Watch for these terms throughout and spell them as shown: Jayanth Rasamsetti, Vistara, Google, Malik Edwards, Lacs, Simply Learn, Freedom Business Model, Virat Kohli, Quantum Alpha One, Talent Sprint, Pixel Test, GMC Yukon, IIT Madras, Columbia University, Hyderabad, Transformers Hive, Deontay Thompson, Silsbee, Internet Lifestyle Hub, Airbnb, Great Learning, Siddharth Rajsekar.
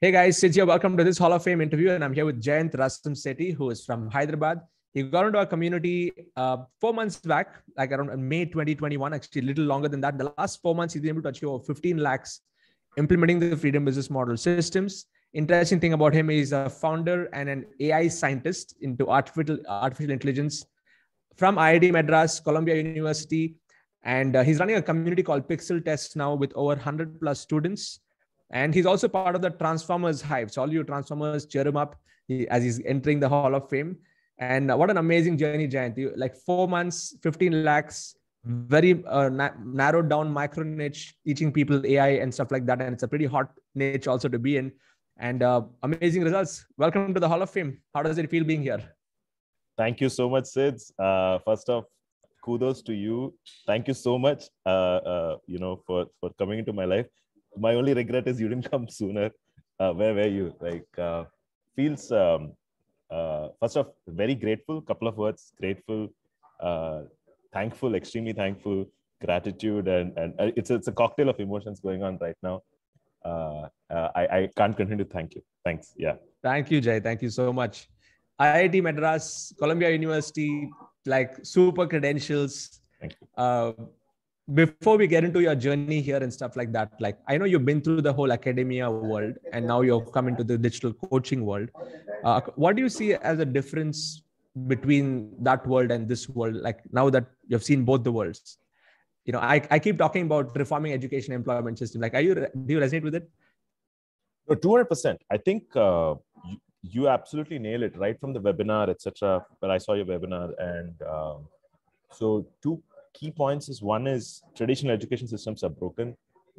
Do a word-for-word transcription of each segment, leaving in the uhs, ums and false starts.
Hey guys, Sid here. Welcome to this Hall of Fame interview, and I'm here with Jayanth Rasamsetti, who is from Hyderabad. He got into our community uh, four months back, like around May twenty twenty-one, actually a little longer than that. In the last four months, he's been able to achieve over fifteen lakhs implementing the Freedom Business Model systems. Interesting thing about him is a founder and an A I scientist into artificial, artificial intelligence from I I T Madras, Columbia University. And uh, he's running a community called Pixel Test now with over one hundred plus students. And he's also part of the Transformers Hive. So all you Transformers, cheer him up he, as he's entering the Hall of Fame. And what an amazing journey, Jayanth. Like four months, fifteen lakhs, very uh, na narrowed down micro niche, teaching people A I and stuff like that. And it's a pretty hot niche also to be in. And uh, amazing results. Welcome to the Hall of Fame. How does it feel being here? Thank you so much, Sid. Uh, first off, kudos to you. Thank you so much, uh, uh, you know, for, for coming into my life. My only regret is you didn't come sooner. Uh, where were you? Like, uh, feels, um, uh, first off, very grateful. Couple of words, grateful, uh, thankful, extremely thankful, gratitude. And, and it's, it's a cocktail of emotions going on right now. Uh, uh, I, I can't continue to thank you. Thanks. Yeah. Thank you, Jay. Thank you so much. I I T Madras, Columbia University, like super credentials. Thank you. Uh, Before we get into your journey here and stuff like that, like I know you've been through the whole academia world and now you've come into the digital coaching world. Uh, what do you see as a difference between that world and this world? Like now that you've seen both the worlds, you know, I, I keep talking about reforming education employment system. Like, are you, do you resonate with it? No, two hundred percent. I think uh, you, you absolutely nail it right from the webinar, et cetera. But I saw your webinar and um, so two key points is, one is traditional education systems are broken.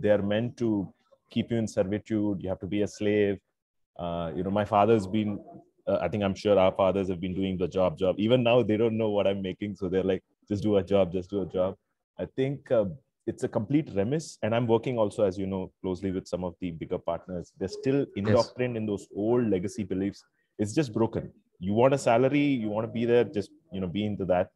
They are meant to keep you in servitude. You have to be a slave. Uh, you know, my father's been, uh, I think I'm sure our fathers have been doing the job, job. Even now, they don't know what I'm making. So they're like, just do a job, just do a job. I think uh, it's a complete remiss. And I'm working also, as you know, closely with some of the bigger partners. They're still indoctrined yes. in those old legacy beliefs. It's just broken. You want a salary, you want to be there, just, you know, be into that.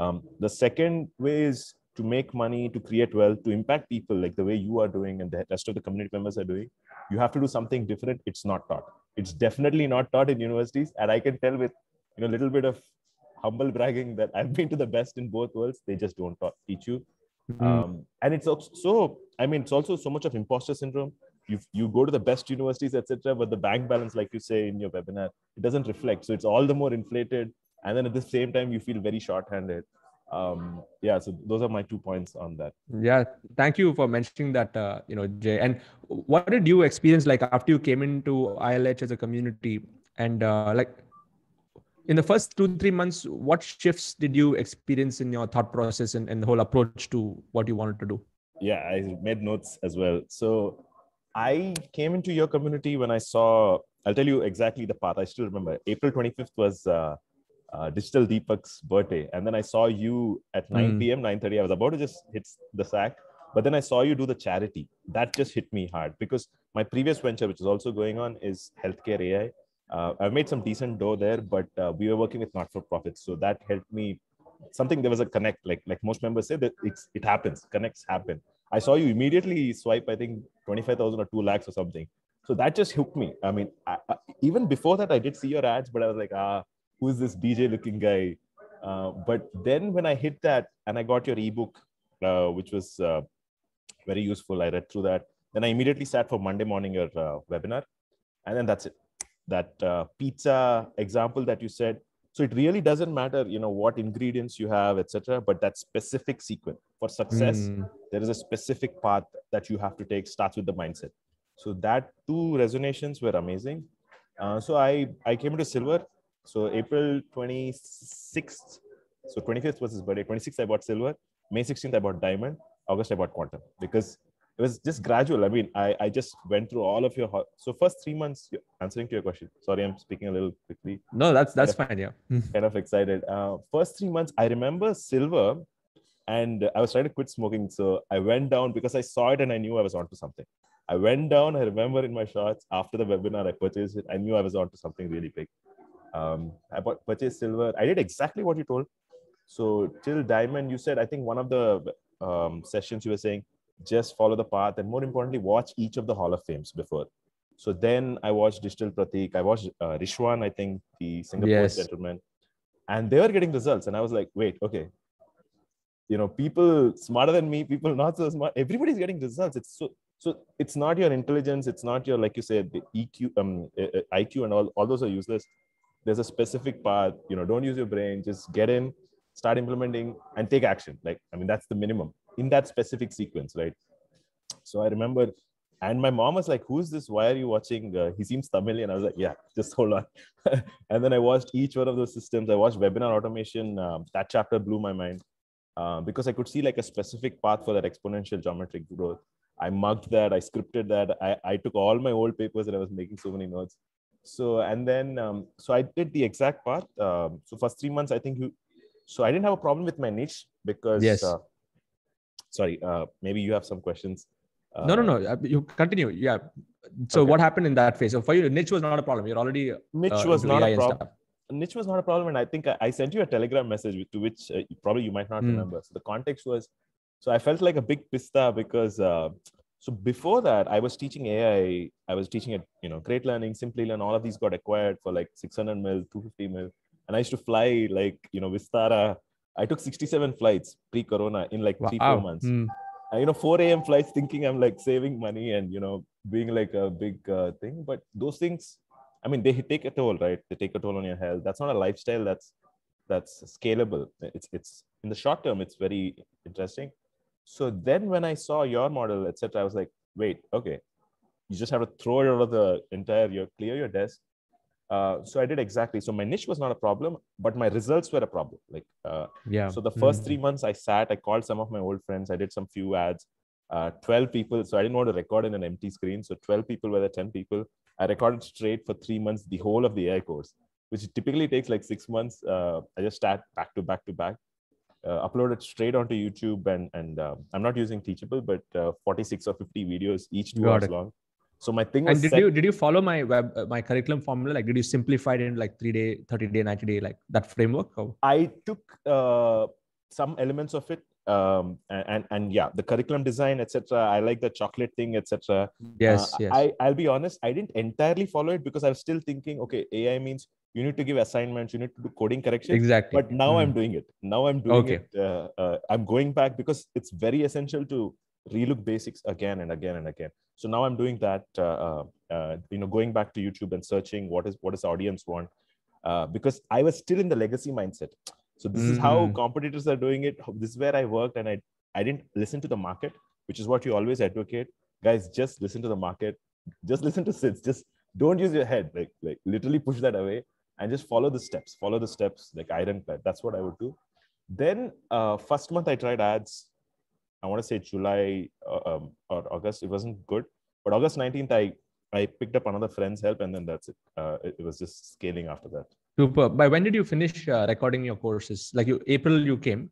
Um, the second way is to make money, to create wealth, to impact people like the way you are doing and the rest of the community members are doing. You have to do something different. It's not taught. It's definitely not taught in universities. And I can tell with you know, a little bit of humble bragging that I've been to the best in both worlds. They just don't taught, teach you. Mm-hmm. um, and it's also, so, I mean, it's also so much of imposter syndrome. You, you go to the best universities, et cetera, but the bank balance, like you say in your webinar, it doesn't reflect. So it's all the more inflated. And then at the same time, you feel very short-handed. Um, yeah, so those are my two points on that. Yeah, thank you for mentioning that, uh, you know, Jay. And what did you experience like after you came into I L H as a community? And uh, like in the first two, three months, what shifts did you experience in your thought process and, and the whole approach to what you wanted to do? Yeah, I made notes as well. So I came into your community when I saw, I'll tell you exactly the path. I still remember April twenty-fifth was... Uh, Uh, Digital Deepak's birthday. And then I saw you at nine p m, mm. nine thirty. I was about to just hit the sack, but then I saw you do the charity. That just hit me hard because my previous venture, which is also going on, is healthcare A I. Uh, I've made some decent dough there, but uh, we were working with not-for-profits. So that helped me. Something, there was a connect, like, like most members say that it's, it happens, connects happen. I saw you immediately swipe, I think twenty-five thousand or two lakhs or something. So that just hooked me. I mean, I, I, even before that, I did see your ads, but I was like, ah, who is this D J looking guy? Uh, but then when I hit that and I got your ebook, uh, which was uh, very useful, I read through that. Then I immediately sat for Monday morning, your uh, webinar. And then that's it. That uh, pizza example that you said. So it really doesn't matter, you know, what ingredients you have, et cetera. But that specific sequence for success, mm. there is a specific path that you have to take, starts with the mindset. So that two resonations were amazing. Uh, so I, I came to silver. So April twenty-sixth, so twenty-fifth was his birthday. twenty-sixth, I bought silver. May sixteenth, I bought diamond. August, I bought quantum because it was just gradual. I mean, I, I just went through all of your... So first three months, answering to your question. Sorry, I'm speaking a little quickly. No, that's that's kind of, fine, yeah. Kind of excited. Uh, first three months, I remember silver and I was trying to quit smoking. So I went down because I saw it and I knew I was onto something. I went down, I remember in my shorts, after the webinar, I purchased it. I knew I was onto something really big. Um, I bought, purchased silver. I did exactly what you told. So till diamond, you said, I think one of the um, sessions you were saying, just follow the path and more importantly, watch each of the Hall of Fames before. So then I watched Digital Pratik. I watched uh, Rishwan, I think, the Singapore yes. gentleman. And they were getting results. And I was like, wait, okay. You know, people smarter than me, people not so smart. Everybody's getting results. It's so, so it's not your intelligence. It's not your, like you said, the E Q, um, I Q and all, all those are useless. There's a specific path, you know, don't use your brain, just get in, start implementing and take action. Like, I mean, that's the minimum in that specific sequence, right? So I remember, and my mom was like, who's this? Why are you watching? Uh, he seems Tamil. And I was like, yeah, just hold on. And then I watched each one of those systems. I watched webinar automation. Um, that chapter blew my mind uh, because I could see like a specific path for that exponential geometric growth. I mugged that. I scripted that. I, I took all my old papers and I was making so many notes. So, and then, um, so I did the exact path. Um, so first three months, I think you, so I didn't have a problem with my niche because, yes. uh, sorry, uh, maybe you have some questions. Uh, no, no, no. You continue. Yeah. So okay. What happened in that phase? So for you, niche was not a problem. You're already... Niche uh, was not a problem. Niche was not a problem. And I think I, I sent you a Telegram message with, to which uh, you probably you might not mm. remember. So the context was, so I felt like a big pista because, uh, so before that, I was teaching A I. I was teaching at, you know, Great Learning, Simply Learn. All of these got acquired for like six hundred mil, two hundred fifty mil. And I used to fly like, you know, Vistara. I took sixty-seven flights pre-corona in like wow. three, four months. Mm. You know, four A M flights thinking I'm like saving money and, you know, being like a big uh, thing. But those things, I mean, they take a toll, right? They take a toll on your health. That's not a lifestyle that's that's scalable. It's, it's in the short term, it's very interesting. So then when I saw your model, et cetera, I was like, wait, okay. You just have to throw it over the entire, you clear your desk. Uh, so I did exactly. So my niche was not a problem, but my results were a problem. Like, uh, yeah. So the first mm-hmm. three months I sat, I called some of my old friends. I did some few ads, uh, twelve people. So I didn't want to record in an empty screen. So twelve people were there, ten people. I recorded straight for three months, the whole of the A I course, which typically takes like six months. Uh, I just sat back to back to back, uh, uploaded straight onto YouTube. And, and uh, I'm not using Teachable, but uh, forty-six or fifty videos, each two Got hours it. long. So my thing was and did set... you did you follow my web uh, my curriculum formula? Like, did you simplify it in like three day, thirty day, ninety day, like that framework? Or... I took uh, some elements of it, um, and, and and yeah, the curriculum design, et cetera. I like the chocolate thing, et cetera. Yes, uh, yes. I I'll be honest, I didn't entirely follow it because I was still thinking, okay, A I means you need to give assignments, you need to do coding corrections. Exactly. But now mm. I'm doing it. Now I'm doing okay. it. Uh, uh, I'm going back because it's very essential to relook basics again and again and again. So now I'm doing that, uh, uh, you know, going back to YouTube and searching what is what does audience want, uh, because I was still in the legacy mindset. So this mm-hmm. is how competitors are doing it. This is where I worked, and I I didn't listen to the market, which is what you always advocate, guys. Just listen to the market. Just listen to sits. Just don't use your head. Like like literally push that away and just follow the steps. Follow the steps like ironclad. That's what I would do. Then uh, first month I tried ads. I want to say July uh, um, or August. It wasn't good, but August nineteenth, I, I picked up another friend's help, and then that's it. Uh, it, it was just scaling after that. Super. By when did you finish uh, recording your courses? Like you, April, you came.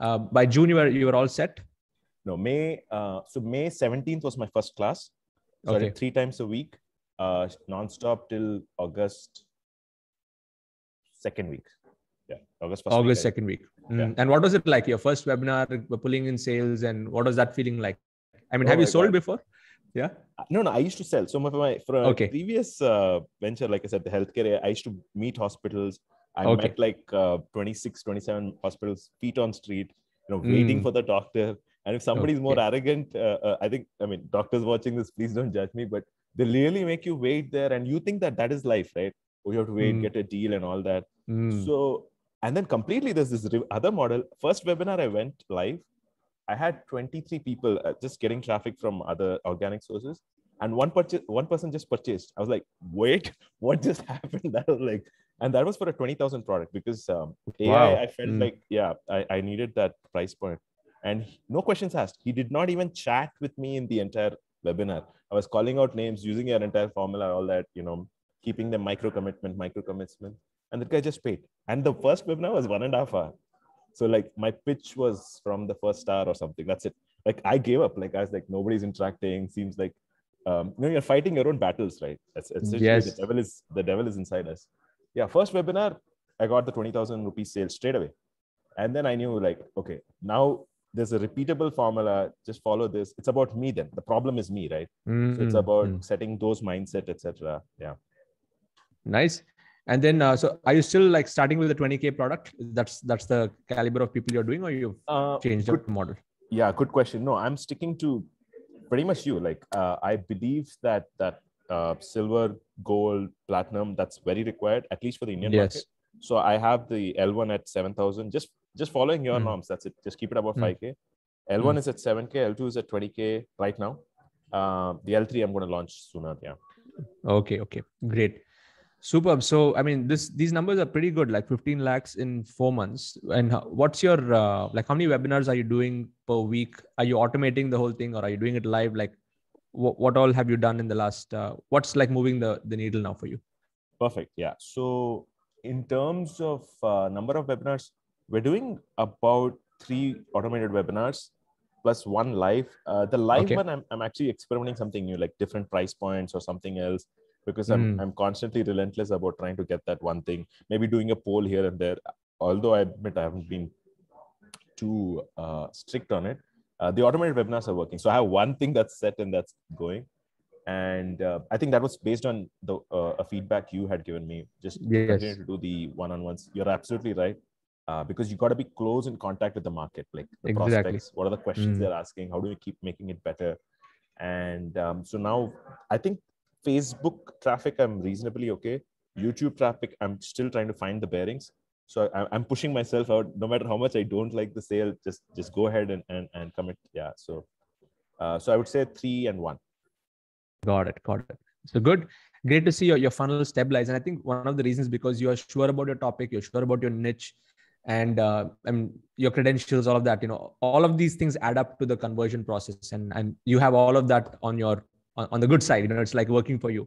Uh, by June, you were you were all set. No, May. Uh, so May seventeenth was my first class. So okay. I did three times a week, uh, nonstop till August second week. Yeah, August first. August week, second week. Mm. Yeah. And what was it like? Your first webinar, pulling in sales, and what was that feeling like? I mean, oh have you sold God. before? Yeah. No, no. I used to sell. So my, my from okay. my previous uh, venture, like I said, the healthcare, I used to meet hospitals. I okay. met like uh, twenty-six, twenty-seven hospitals, feet on street, you know, waiting mm. for the doctor. And if somebody's okay. more arrogant, uh, uh, I think, I mean, doctors watching this, please don't judge me, but they really make you wait there, and you think that that is life, right? Oh, you have to wait, mm. get a deal, and all that. Mm. So. And then completely, there's this other model. First webinar, I went live. I had twenty-three people just getting traffic from other organic sources. And one purchase, one person just purchased. I was like, wait, what just happened? That was like, and that was for a twenty thousand product because um, A I, wow. I felt mm. like, yeah, I, I needed that price point. And he, no questions asked. He did not even chat with me in the entire webinar. I was calling out names, using your entire formula, all that, you know, keeping the micro commitment, micro commitment. And that guy just paid. And the first webinar was one and a half hour. So like my pitch was from the first hour or something. That's it. Like I gave up. Like I was like, nobody's interacting. Seems like, um, you know, you're fighting your own battles, right? That's, that's yes. The devil is, the devil is inside us. Yeah. First webinar, I got the twenty thousand rupees sale straight away. And then I knew like, okay, now there's a repeatable formula, just follow this. It's about me then. The problem is me, right? Mm-hmm. So it's about mm-hmm. setting those mindset, et cetera. Yeah. Nice. And then, uh, so are you still like starting with the twenty K product? That's that's the caliber of people you're doing, or you've uh, changed good, the model? Yeah, good question. No, I'm sticking to pretty much you. Like uh, I believe that that uh, silver, gold, platinum, that's very required, at least for the Indian yes. market. So I have the L one at seven thousand, just just following your mm. norms. That's it. Just keep it above mm. five K. L one mm. is at seven K. L two is at twenty K right now. Uh, the L three I'm going to launch sooner. Yeah. Okay. Okay. Great. Superb. So, I mean, this these numbers are pretty good, like fifteen lakhs in four months. And how, what's your, uh, like, how many webinars are you doing per week? Are you automating the whole thing, or are you doing it live? Like, wh- what all have you done in the last, uh, what's like moving the, the needle now for you? Perfect. Yeah. So, in terms of uh, number of webinars, we're doing about three automated webinars plus one live. Uh, the live okay. one, I'm, I'm actually experimenting something new, like different price points or something else. Because I'm mm. I'm constantly relentless about trying to get that one thing. Maybe doing a poll here and there. Although I admit I haven't been too uh, strict on it. Uh, the automated webinars are working. So I have one thing that's set and that's going. And uh, I think that was based on the uh, a feedback you had given me. Just yes. continue to do the one-on-ones. You're absolutely right. Uh, because you got to be close in contact with the market. Like the exactly. prospects. What are the questions mm. they're asking? How do we keep making it better? And um, so now I think Facebook traffic, I'm reasonably okay. YouTube traffic, I'm still trying to find the bearings. So I, I'm pushing myself out. No matter how much I don't like the sale, just just go ahead and and, and commit. Yeah. So, uh, so I would say three and one. Got it. Got it. So good. Great to see your, your funnel stabilize. And I think one of the reasons because you are sure about your topic, you're sure about your niche, and uh, and your credentials, all of that. You know, all of these things add up to the conversion process, and and you have all of that on your. On the good side, you know, it's like working for you.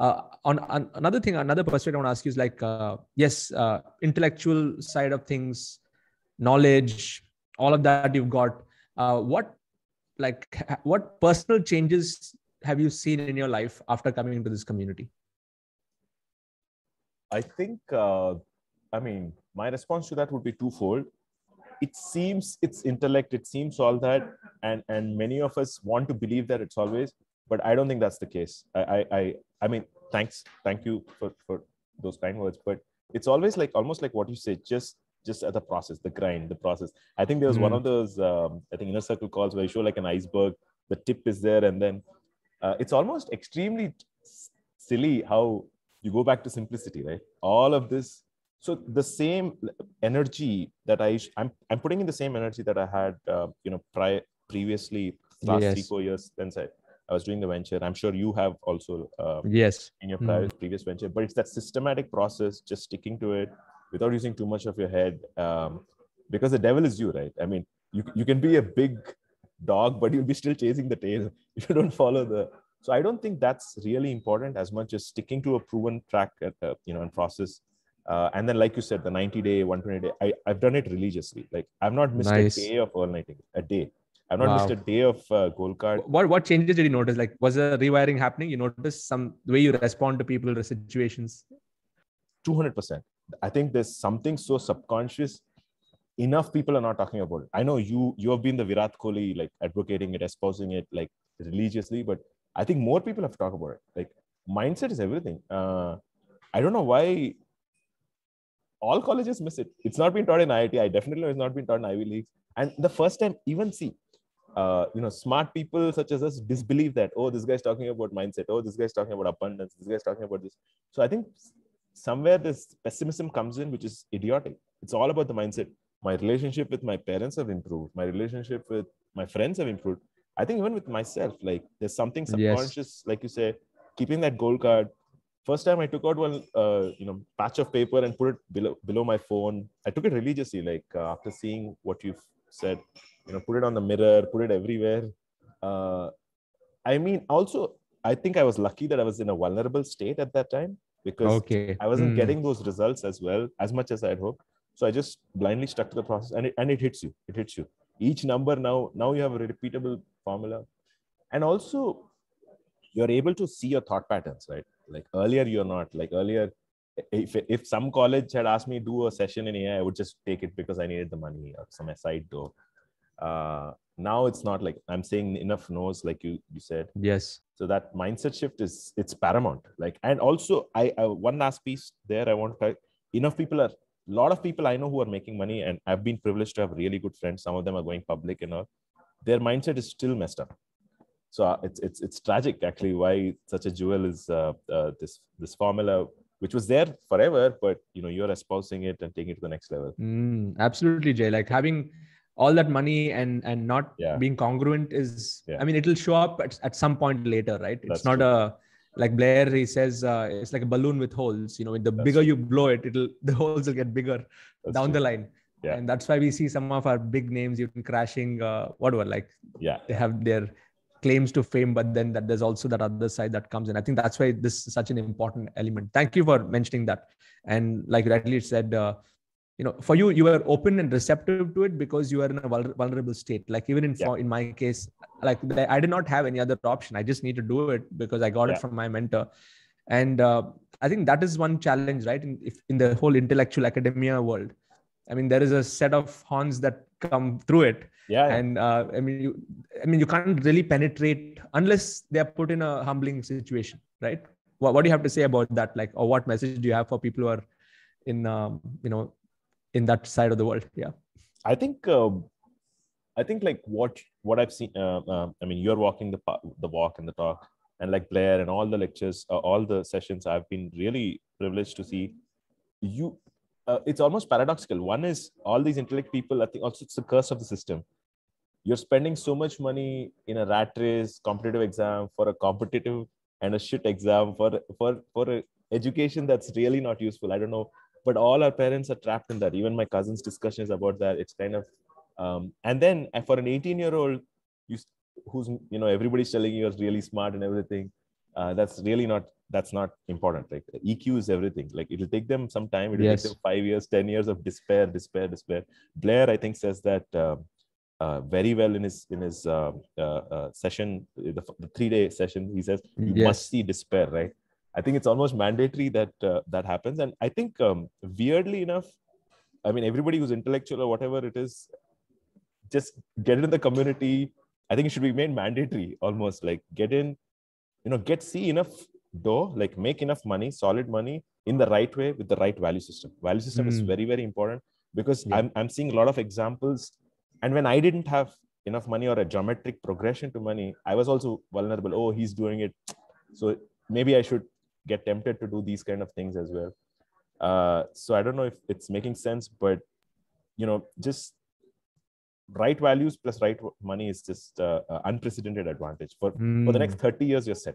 Uh, on, on another thing, another perspective I want to ask you is like, uh, yes, uh, intellectual side of things, knowledge, all of that you've got. Uh, what, like, what personal changes have you seen in your life after coming into this community? I think, uh, I mean, my response to that would be twofold. It seems it's intellect, it seems all that, and and many of us want to believe that it's always. But I don't think that's the case. I, I, I, I mean, thanks, thank you for, for those kind words. But it's always like almost like what you say, just just at the process, the grind, the process. I think there was mm. one of those, um, I think Inner Circle calls where you show like an iceberg, the tip is there, and then uh, it's almost extremely t- silly how you go back to simplicity, right? All of this. So the same energy that I I'm I'm putting in the same energy that I had, uh, you know, prior previously last yes. three four years then said. I was doing the venture. I'm sure you have also um, yes. in your prior, mm. previous venture, but it's that systematic process, just sticking to it without using too much of your head um, because the devil is you, right? I mean, you you can be a big dog, but you'll be still chasing the tail if you don't follow the... So I don't think that's really important as much as sticking to a proven track at, uh, you know, and process. Uh, and then, like you said, the ninety-day, one hundred twenty-day, I, I've done it religiously. Like I've not missed nice. a day of all-nighting, a day. I've not wow. missed a day of uh, goal card. What what changes did you notice? Like, was a rewiring happening? You noticed some the way you respond to people, situations? two hundred percent. I think there's something so subconscious. Enough people are not talking about it. I know you you have been the Virat Kohli, like advocating it, espousing it, like religiously. But I think more people have to talk about it. Like, mindset is everything. Uh, I don't know why all colleges miss it. It's not been taught in I I T. I definitely know it's not been taught in Ivy Leagues. And the first time, even see. Uh, you know, smart people such as us disbelieve that, oh, this guy's talking about mindset. Oh, this guy's talking about abundance. This guy's talking about this. So I think somewhere this pessimism comes in, which is idiotic. It's all about the mindset. My relationship with my parents have improved. My relationship with my friends have improved. I think even with myself, like there's something subconscious, yes. like you say, keeping that goal card. First time I took out one, uh, you know, patch of paper and put it below, below my phone. I took it religiously, like uh, after seeing what you've said. You know, put it on the mirror, put it everywhere. Uh, I mean, also, I think I was lucky that I was in a vulnerable state at that time because okay. I wasn't mm. getting those results as well, as much as I had hoped. So I just blindly stuck to the process and it, and it hits you. It hits you. Each number now, now you have a repeatable formula. And also, you're able to see your thought patterns, right? Like earlier, you're not. Like earlier, if if some college had asked me to do a session in A I, I would just take it because I needed the money or some side door. uh, now it's not like I'm saying enough no's, like you you said. Yes. So that mindset shift is it's paramount. Like, and also I, I one last piece there I want to, enough people are, a lot of people I know who are making money, and I've been privileged to have really good friends. Some of them are going public and all. Their mindset is still messed up. So it's it's it's tragic actually why such a jewel is uh, uh, this this formula which was there forever, but you know you're espousing it and taking it to the next level. Mm, absolutely, Jay. Like having all that money and and not yeah. being congruent is. Yeah. I mean, it'll show up at, at some point later, right? It's That's not true. a like Blair he says uh, it's like a balloon with holes. You know, the That's bigger true. you blow it, it'll the holes will get bigger That's down true. the line. Yeah. And that's why we see some of our big names even crashing, uh, whatever, like yeah. they have their claims to fame, but then that there's also that other side that comes in. I think that's why this is such an important element. Thank you for mentioning that. And like rightly said, uh, you know, for you, you were open and receptive to it because you were in a vulnerable state. Like even in, yeah. in my case, like I did not have any other option. I just need to do it because I got yeah. it from my mentor. And uh, I think that is one challenge, right? In, if, in the whole intellectual academia world. I mean, there is a set of horns that come through it. Yeah. yeah. And uh, I mean, you, I mean, you can't really penetrate unless they're put in a humbling situation, right? What, what do you have to say about that? Like, or what message do you have for people who are in, um, you know, in that side of the world? Yeah. I think, uh, I think like what, what I've seen, uh, uh, I mean, you're walking the, the walk and the talk, and like Blair and all the lectures, uh, all the sessions, I've been really privileged to see you. Uh, it's almost paradoxical. One is all these intellect people, I think also it's the curse of the system. You're spending so much money in a rat race, competitive exam for a competitive and a shit exam for, for, for a education that's really not useful. I don't know. But all our parents are trapped in that. Even my cousin's discussions about that. It's kind of, um, and then for an eighteen year old, you, who's, you know, everybody's telling you you're really smart and everything. Uh, that's really not, that's not important. Like E Q is everything. Like it'll take them some time. It'll yes. take them five years, ten years of despair, despair, despair. Blair, I think, says that uh, uh, very well in his in his uh, uh, uh, session, the, the three day session. He says you yes. must see despair, right? I think it's almost mandatory that uh, that happens. And I think um, weirdly enough, I mean, everybody who's intellectual or whatever it is, just get in the community. I think it should be made mandatory almost. Like get in, you know, get see enough. Though, like make enough money, solid money in the right way with the right value system. Value system mm. is very, very important because yeah. I'm, I'm seeing a lot of examples. And when I didn't have enough money or a geometric progression to money, I was also vulnerable. Oh, he's doing it. So maybe I should get tempted to do these kind of things as well. Uh, so I don't know if it's making sense, but you know, just right values plus right money is just uh, uh, unprecedented advantage for, mm. for the next thirty years, you're set.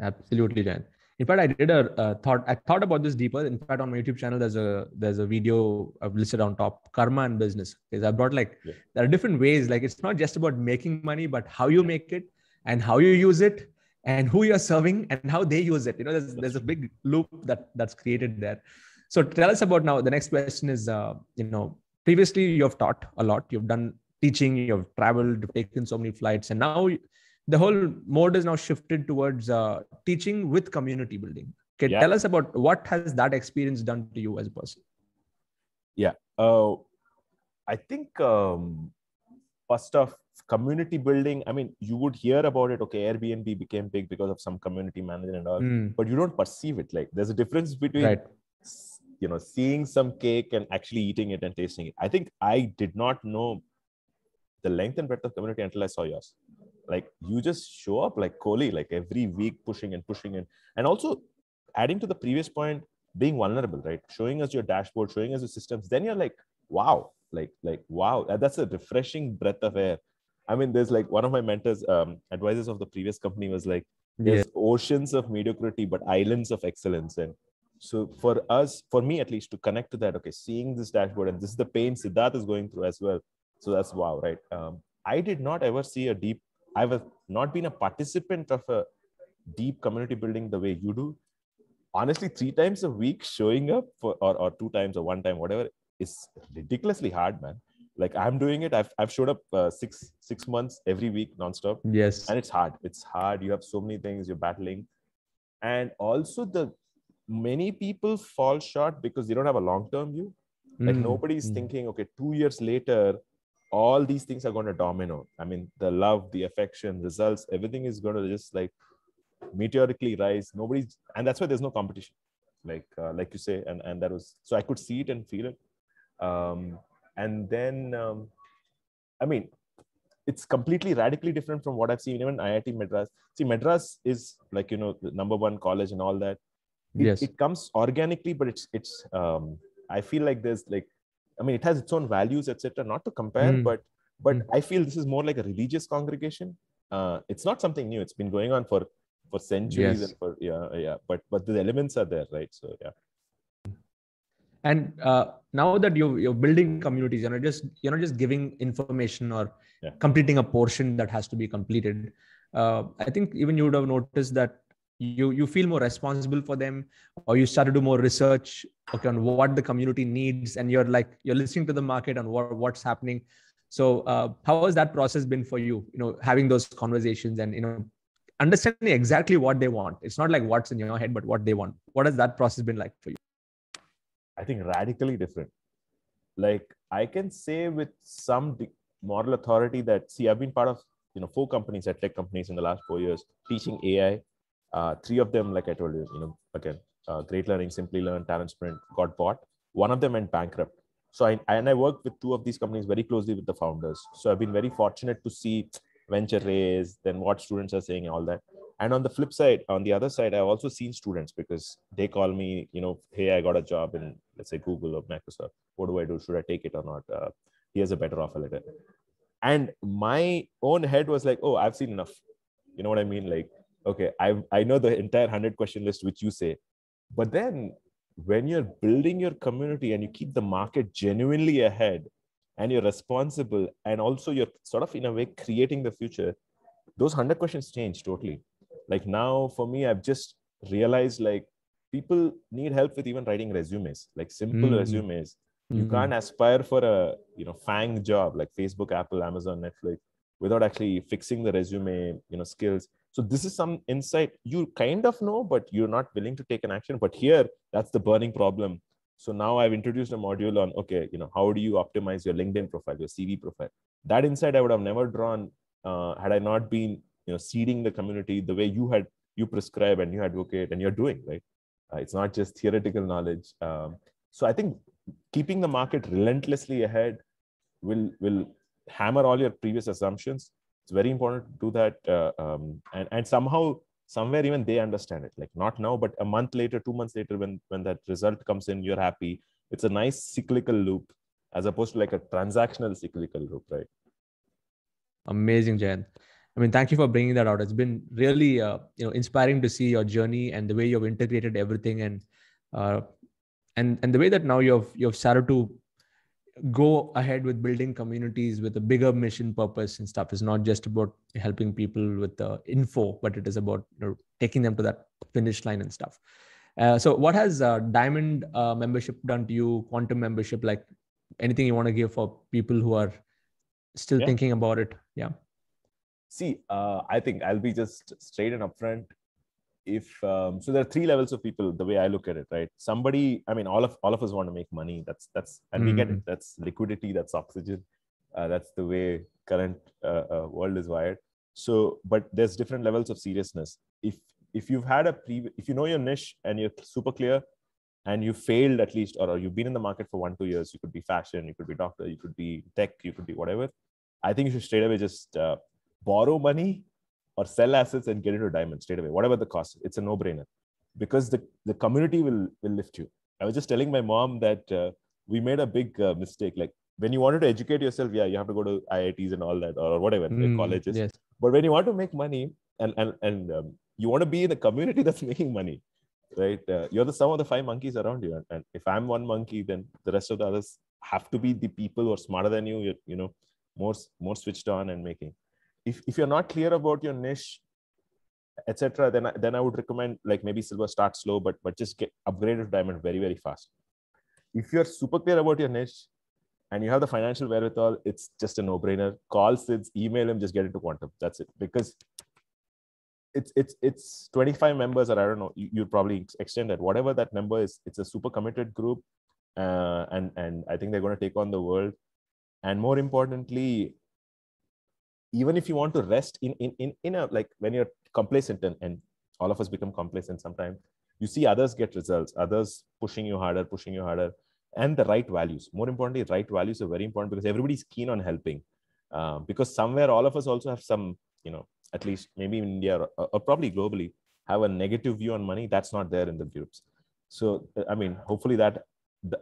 Absolutely, Jayanth. In fact, I did a uh, thought. I thought about this deeper. In fact, on my YouTube channel, there's a there's a video I've listed on top, karma and business. Because I brought like yeah. there are different ways. Like it's not just about making money, but how you make it, and how you use it, and who you're serving, and how they use it. You know, there's there's a big loop that that's created there. So tell us about now. The next question is, uh, you know, previously you've taught a lot. You've done teaching. You've traveled. You've taken so many flights, and now. The whole mode is now shifted towards uh, teaching with community building. Okay, yeah. Tell us about what has that experience done to you as a person? Yeah, uh, I think um, first off, community building, I mean, you would hear about it, okay, Airbnb became big because of some community manager and all, mm. but you don't perceive it. Like there's a difference between, right. you know, seeing some cake and actually eating it and tasting it. I think I did not know the length and breadth of community until I saw yours. Like you just show up like Kohli, like every week pushing and pushing and and also adding to the previous point, being vulnerable, right? Showing us your dashboard, showing us your systems. Then you're like, wow, like like wow, that's a refreshing breath of air. I mean, there's like one of my mentors, um, advisors of the previous company was like, there's yeah. oceans of mediocrity, but islands of excellence. And so for us, for me at least, to connect to that, okay, seeing this dashboard and this is the pain Siddharth is going through as well. So that's wow, right? Um, I did not ever see a deep. I have not been a participant of a deep community building the way you do. Honestly, three times a week showing up for, or, or two times or one time, whatever, is ridiculously hard, man. Like I'm doing it. I've, I've showed up uh, six, six months every week nonstop. Yes. And it's hard. It's hard. You have so many things you're battling. And also the many people fall short because they don't have a long-term view. Like mm. nobody's mm. thinking, okay, two years later, all these things are going to domino. I mean, the love, the affection, results, everything is going to just like meteorically rise. Nobody's, and that's why there's no competition, like uh, like you say. And and that was, so I could see it and feel it. Um, and then, um, I mean, it's completely radically different from what I've seen. Even I I T Madras. See, Madras is like, you know, the number one college and all that. It, yes. It comes organically, but it's, it's, um, I feel like there's like, I mean, it has its own values, et cetera. Not to compare, mm. but, but mm. I feel this is more like a religious congregation. Uh, it's not something new. It's been going on for, for centuries. Yes. And for, yeah, yeah. But, but the elements are there, right? So, yeah. And uh, now that you you're building communities, you're not just you're not just giving information or yeah. completing a portion that has to be completed. Uh, I think even you would have noticed that you you feel more responsible for them, or you start to do more research, okay, on what the community needs, and you're like you're listening to the market on what what's happening. So uh, how has that process been for you? You know, having those conversations and you know understanding exactly what they want. It's not like what's in your head, but what they want. What has that process been like for you? I think radically different. Like I can say with some moral authority that, see, I've been part of, you know, four companies, at tech companies in the last four years, teaching A I. Uh, three of them, like I told you, you know, again, uh, Great Learning, Simply Learn, Talent Sprint, got bought. One of them went bankrupt. So I, and I worked with two of these companies very closely with the founders. So I've been very fortunate to see venture raise, then what students are saying, all that. And on the flip side, on the other side, I've also seen students, because they call me, you know, hey, I got a job in, let's say, Google or Microsoft. What do I do? Should I take it or not? Uh, here's a better offer letter. And my own head was like, oh, I've seen enough. You know what I mean? Like, okay, I I know the entire one hundred question list, which you say. But then when you're building your community and you keep the market genuinely ahead and you're responsible, and also you're sort of in a way creating the future, those one hundred questions change totally. Like now for me, I've just realized like people need help with even writing resumes, like simple mm-hmm. resumes. You mm-hmm. can't aspire for a, you know, FANG job like Facebook, Apple, Amazon, Netflix without actually fixing the resume, you know, skills. So this is some insight you kind of know, but you're not willing to take an action. But here, that's the burning problem. So now I've introduced a module on, okay, you know, how do you optimize your LinkedIn profile, your C V profile? That insight I would have never drawn uh, had I not been, you know, seeding the community the way you had, you prescribe and you advocate and you're doing, right? Uh, it's not just theoretical knowledge. Um, so I think keeping the market relentlessly ahead will, will hammer all your previous assumptions. It's very important to do that. Uh, um, and, and somehow, somewhere even they understand it, like not now, but a month later, two months later, when, when that result comes in, you're happy. It's a nice cyclical loop as opposed to like a transactional cyclical loop, right? Amazing, Jayanth. I mean, thank you for bringing that out. It's been really, uh, you know, inspiring to see your journey and the way you've integrated everything, and uh, and and the way that now you've you've started to go ahead with building communities with a bigger mission, purpose, and stuff. It's not just about helping people with the info, but it is about, you know, taking them to that finish line and stuff. Uh, so, what has uh, Diamond uh, membership done to you? Quantum membership, like anything you want to give for people who are still yeah. thinking about it? Yeah. See, uh, I think I'll be just straight and upfront. If um, so, there are three levels of people. The way I look at it, right? Somebody, I mean, all of all of us want to make money. That's that's, and mm. we get it. That's liquidity. That's oxygen. Uh, that's the way current uh, uh, world is wired. So, but there's different levels of seriousness. If if you've had a pre, if you know your niche and you're super clear, and you failed at least, or, or you've been in the market for one two years, you could be fashion, you could be doctor, you could be tech, you could be whatever. I think you should straight away just uh, borrow money or sell assets and get into Diamond straight away, whatever the cost. It's a no-brainer because the, the community will, will lift you. I was just telling my mom that uh, we made a big uh, mistake. Like when you wanted to educate yourself, yeah, you have to go to I I Ts and all that or whatever, mm, colleges. Yes. But when you want to make money and, and, and um, you want to be in a community that's making money, right? Uh, you're the sum of the five monkeys around you. And, and if I'm one monkey, then the rest of the others have to be the people who are smarter than you, you're, you know, more, more switched on and making. If, if you're not clear about your niche, et cetera, then I, then I would recommend like maybe silver, start slow, but but just get upgraded to Diamond very, very fast. If you're super clear about your niche and you have the financial wherewithal, it's just a no-brainer. Call Sids, email him, just get into Quantum. That's it. Because it's it's it's twenty-five members, or I don't know, you, you'd probably extend that. Whatever that number is, it's a super committed group, uh, and and I think they're going to take on the world. And more importantly, even if you want to rest in, in, in, in a, like when you're complacent, and, and all of us become complacent sometimes, you see others get results, others pushing you harder, pushing you harder, and the right values. More importantly, right values are very important because everybody's keen on helping. Uh, because somewhere all of us also have some, you know, at least maybe in India or, or probably globally, have a negative view on money that's not there in the groups. So, I mean, hopefully that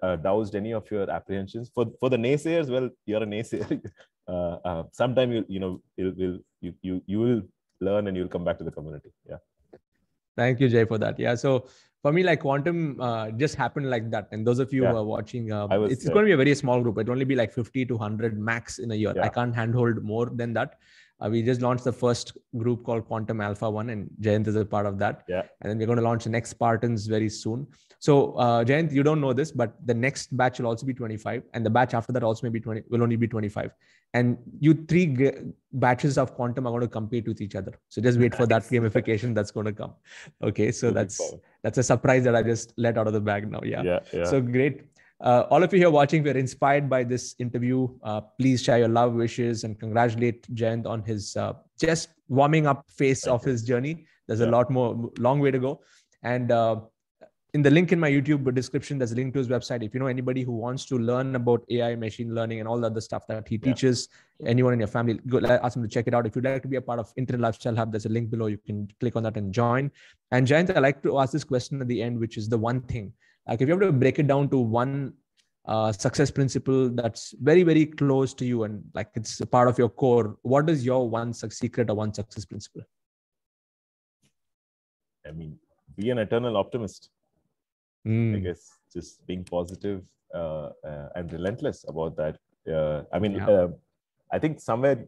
uh, doused any of your apprehensions. For, for the naysayers, well, you're a naysayer. uh, uh, sometime, you, you know, it'll, it'll, you, you, you will learn and you'll come back to the community. Yeah. Thank you, Jay, for that. Yeah. So for me, like Quantum uh, just happened like that. And those of you yeah. who are watching, uh, was, it's, it's uh, going to be a very small group. It'll only be like fifty to one hundred max in a year. Yeah. I can't handhold more than that. Uh, we just launched the first group called Quantum Alpha One, and Jayanth is a part of that. Yeah. And then we're going to launch the next Spartans very soon. So uh, Jayanth, you don't know this, but the next batch will also be twenty-five, and the batch after that also may be twenty. Will only be twenty-five. And you three g batches of Quantum are going to compete with each other. So just wait for that gamification that's going to come. Okay, so that's that's a surprise that I just let out of the bag now. Yeah. Yeah. yeah. So great. Uh, all of you here watching, we're inspired by this interview. Uh, please share your love wishes and congratulate Jayanth on his uh, just warming up phase Thank of you. his journey. There's yeah. a lot more, long way to go. And uh, in the link in my YouTube description, there's a link to his website. If you know anybody who wants to learn about A I, machine learning, and all the other stuff that he yeah. teaches, anyone in your family, go ask them to check it out. If you'd like to be a part of Internet Lifestyle Hub, there's a link below. You can click on that and join. And Jayanth, I like to ask this question at the end, which is the one thing. Like if you have to break it down to one uh, success principle that's very, very close to you and like it's a part of your core, what is your one secret or one success principle? I mean, be an eternal optimist. Mm. I guess just being positive uh, uh, and relentless about that. Uh, I mean, yeah. uh, I think somewhere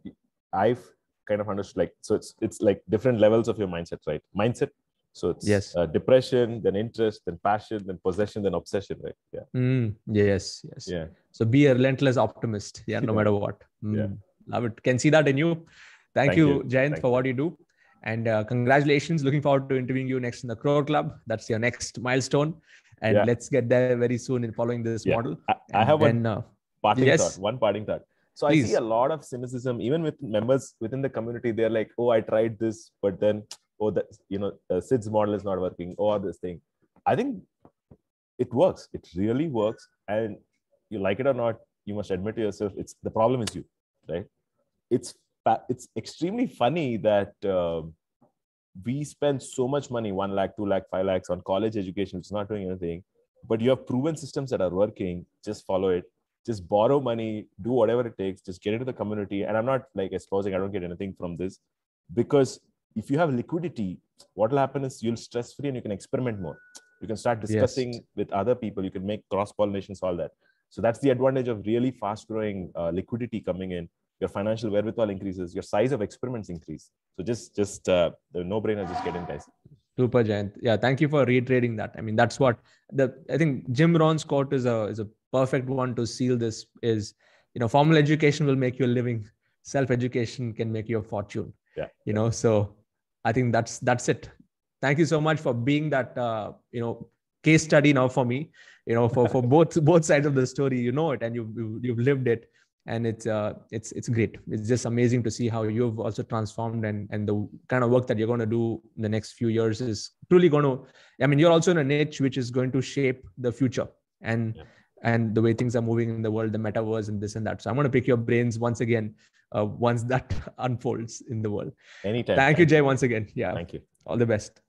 I've kind of understood like, so it's, it's like different levels of your mindset, right? Mindset. So it's yes. uh, depression, then interest, then passion, then possession, then obsession, right? Yeah. Mm, yes. Yes. Yeah. So be a relentless optimist. Yeah. No yeah. matter what. Mm, yeah. Love it. Can see that in you. Thank, Thank you, you, Jayanth, Thank for what you do. And uh, congratulations. Looking forward to interviewing you next in the Crore Club. That's your next milestone. And yeah. let's get there very soon in following this yeah. model. I, I have then, one, uh, parting yes. thought, one parting thought. So Please. I see a lot of cynicism, even with members within the community. They're like, oh, I tried this, but then... oh, that, you know, uh, Sid's model is not working, or this thing. I think it works. It really works. And you like it or not, you must admit to yourself, it's the problem is you, right? It's, it's extremely funny that uh, we spend so much money, one lakh, two lakh, five lakhs on college education, which is not doing anything, but you have proven systems that are working. Just follow it. Just borrow money, do whatever it takes, just get into the community. And I'm not like exposing, I don't get anything from this, because if you have liquidity, what will happen is you'll stress free and you can experiment more. You can start discussing yes. with other people. You can make cross-pollinations, all that. So that's the advantage of really fast-growing uh, liquidity coming in. Your financial wherewithal increases. Your size of experiments increase. So just, just uh, the no-brainer, just get in, guys. Super, Jayanth. Yeah, thank you for reiterating that. I mean, that's what the I think Jim Rohn's quote is a is a perfect one to seal this. Is you know, formal education will make you a living. Self-education can make you a fortune. Yeah. You yeah. know, so. I think that's that's it. Thank you so much for being that uh, you know case study now for me. You know for for both both sides of the story. You know it and you've you've lived it, and it's uh it's it's great. It's just amazing to see how you've also transformed, and and the kind of work that you're going to do in the next few years is truly going to. I mean, you're also in a niche which is going to shape the future and. Yeah. And the way things are moving in the world, the metaverse and this and that. So I'm going to pick your brains once again, uh, once that unfolds in the world. Anytime. Thank you, Jay, once again. Yeah. Thank you. All the best.